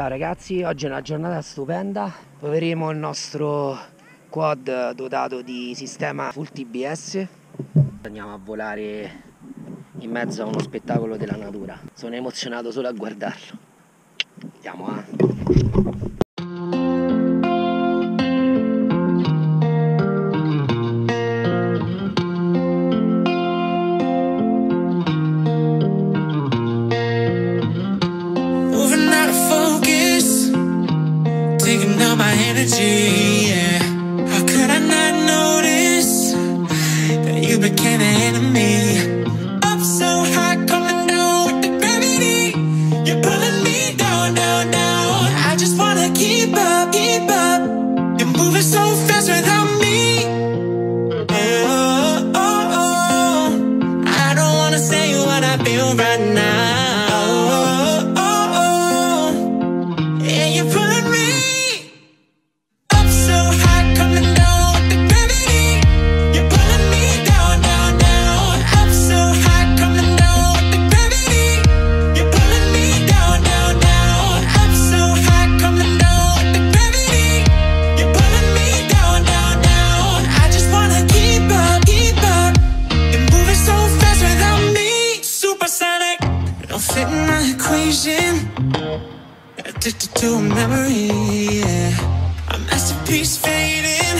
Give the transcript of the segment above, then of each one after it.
Ciao ragazzi, oggi è una giornata stupenda. Proveremo il nostro quad dotato di sistema full TBS. Andiamo a volare in mezzo a uno spettacolo della natura. Sono emozionato solo a guardarlo. Andiamo a... my energy, yeah. How could I not notice that you became an enemy? Up so high, coming down with the gravity. You're pulling me down, down, down. I just wanna keep up. You're moving so fast without me. Oh, oh, oh. I don't wanna say what I feel right now. Oh, oh, oh. Yeah, you're pulling me. Fit in my equation, addicted to a memory, yeah. A masterpiece fading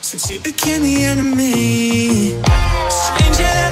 since you became the enemy. Stranger.